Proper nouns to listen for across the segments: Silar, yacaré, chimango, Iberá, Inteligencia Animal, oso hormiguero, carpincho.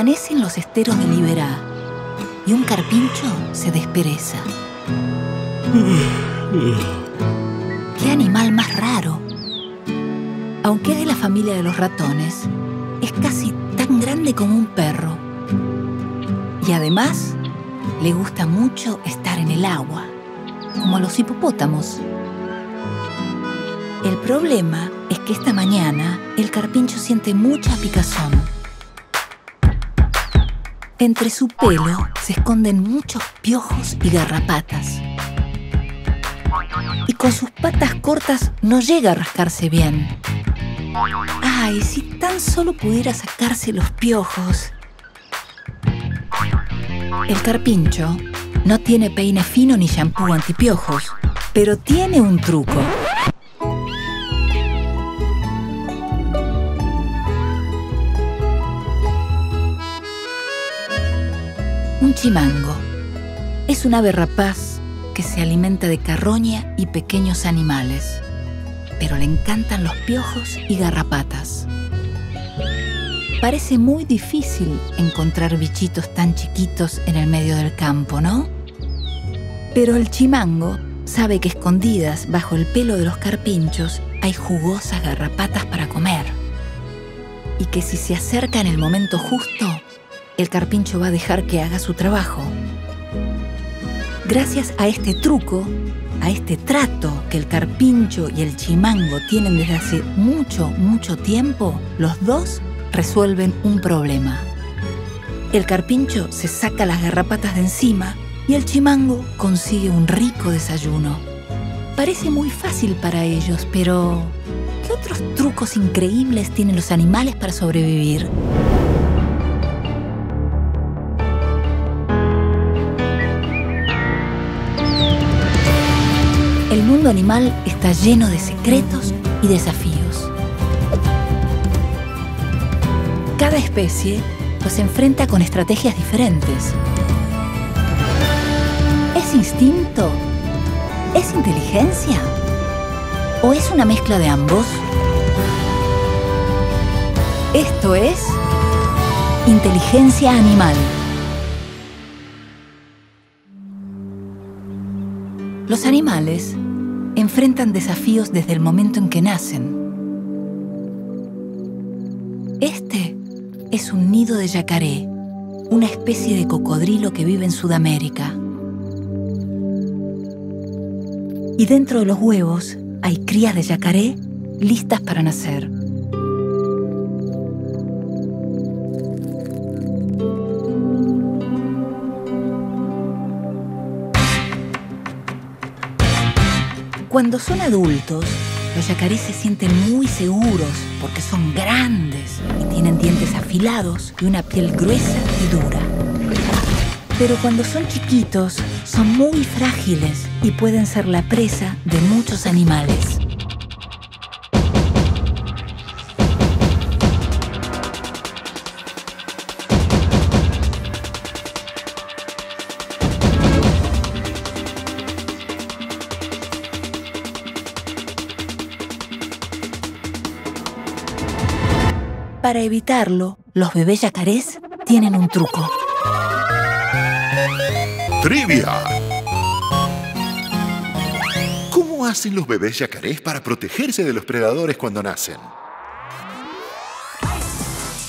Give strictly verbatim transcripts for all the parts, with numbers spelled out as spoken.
desvanece en los esteros del Iberá y un carpincho se despereza. ¡Qué animal más raro! Aunque es de la familia de los ratones, es casi tan grande como un perro. Y además, le gusta mucho estar en el agua, como a los hipopótamos. El problema es que esta mañana el carpincho siente mucha picazón. Entre su pelo se esconden muchos piojos y garrapatas. Y con sus patas cortas no llega a rascarse bien. ¡Ay, si tan solo pudiera sacarse los piojos! El carpincho no tiene peine fino ni shampoo antipiojos, pero tiene un truco. Un chimango es un ave rapaz que se alimenta de carroña y pequeños animales, pero le encantan los piojos y garrapatas. Parece muy difícil encontrar bichitos tan chiquitos en el medio del campo, ¿no? Pero el chimango sabe que escondidas bajo el pelo de los carpinchos hay jugosas garrapatas para comer, y que si se acerca en el momento justo, el carpincho va a dejar que haga su trabajo. Gracias a este truco, a este trato que el carpincho y el chimango tienen desde hace mucho, mucho tiempo, los dos resuelven un problema. El carpincho se saca las garrapatas de encima y el chimango consigue un rico desayuno. Parece muy fácil para ellos, pero ¿qué otros trucos increíbles tienen los animales para sobrevivir? El mundo animal está lleno de secretos y desafíos. Cada especie los enfrenta con estrategias diferentes. ¿Es instinto? ¿Es inteligencia? ¿O es una mezcla de ambos? Esto es Inteligencia Animal. Los animales enfrentan desafíos desde el momento en que nacen. Este es un nido de yacaré, una especie de cocodrilo que vive en Sudamérica. Y dentro de los huevos hay crías de yacaré listas para nacer. Cuando son adultos, los yacarés se sienten muy seguros porque son grandes y tienen dientes afilados y una piel gruesa y dura. Pero cuando son chiquitos, son muy frágiles y pueden ser la presa de muchos animales. Para evitarlo, los bebés yacarés tienen un truco. ¡Trivia! ¿Cómo hacen los bebés yacarés para protegerse de los predadores cuando nacen?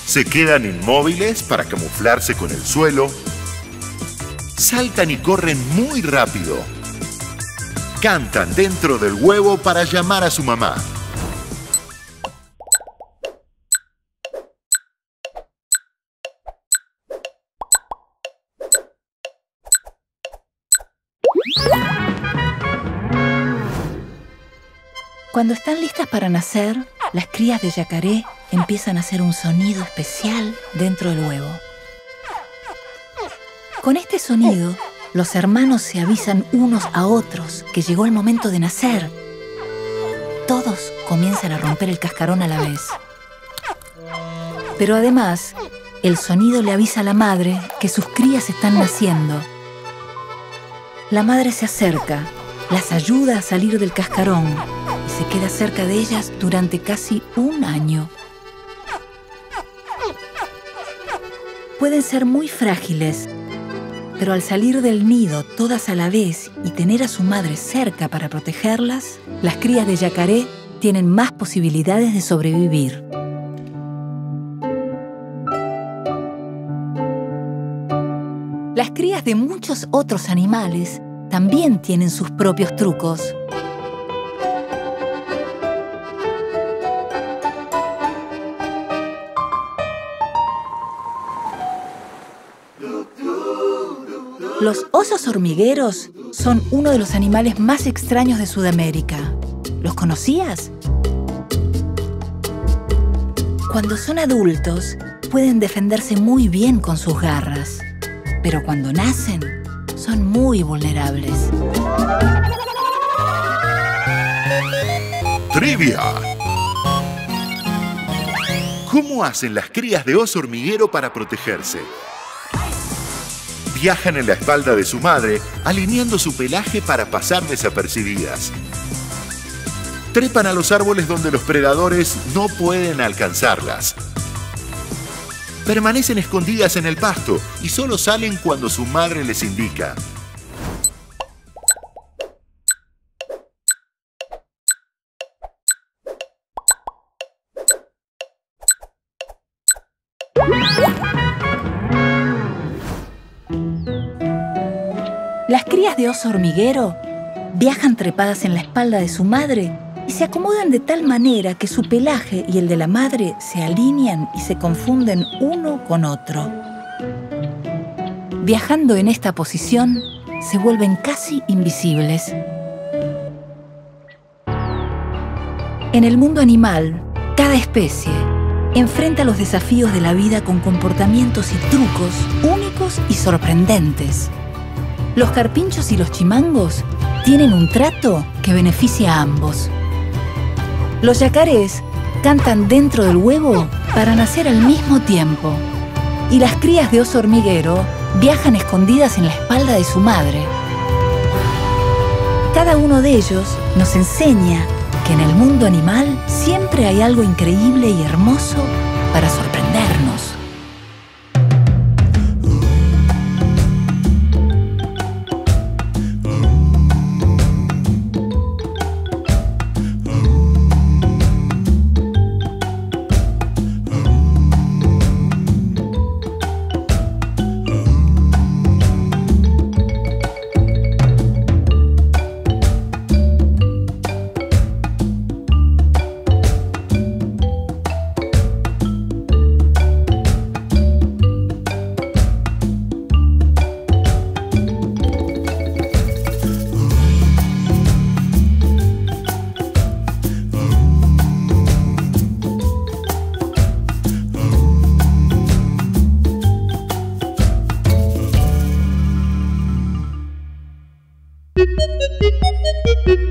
Se quedan inmóviles para camuflarse con el suelo. Saltan y corren muy rápido. Cantan dentro del huevo para llamar a su mamá. Cuando están listas para nacer, las crías de yacaré empiezan a hacer un sonido especial dentro del huevo. Con este sonido, los hermanos se avisan unos a otros que llegó el momento de nacer. Todos comienzan a romper el cascarón a la vez. Pero además, el sonido le avisa a la madre que sus crías están naciendo. La madre se acerca, las ayuda a salir del cascarón. Se queda cerca de ellas durante casi un año. pueden ser muy frágiles, pero al salir del nido todas a la vez y tener a su madre cerca para protegerlas, las crías de yacaré tienen más posibilidades de sobrevivir. Las crías de muchos otros animales también tienen sus propios trucos. Los osos hormigueros son uno de los animales más extraños de Sudamérica. ¿Los conocías? Cuando son adultos, pueden defenderse muy bien con sus garras. Pero cuando nacen, son muy vulnerables. ¡Trivia! ¿Cómo hacen las crías de oso hormiguero para protegerse? Viajan en la espalda de su madre, alineando su pelaje para pasar desapercibidas. Trepan a los árboles donde los predadores no pueden alcanzarlas. Permanecen escondidas en el pasto y solo salen cuando su madre les indica. Las crías de oso hormiguero viajan trepadas en la espalda de su madre y se acomodan de tal manera que su pelaje y el de la madre se alinean y se confunden uno con otro. Viajando en esta posición, se vuelven casi invisibles. En el mundo animal, cada especie enfrenta los desafíos de la vida con comportamientos y trucos únicos y sorprendentes. Los carpinchos y los chimangos tienen un trato que beneficia a ambos. Los yacarés cantan dentro del huevo para nacer al mismo tiempo. Y las crías de oso hormiguero viajan escondidas en la espalda de su madre. Cada uno de ellos nos enseña que en el mundo animal siempre hay algo increíble y hermoso para sorprendernos. Beep, beep, beep, beep, beep.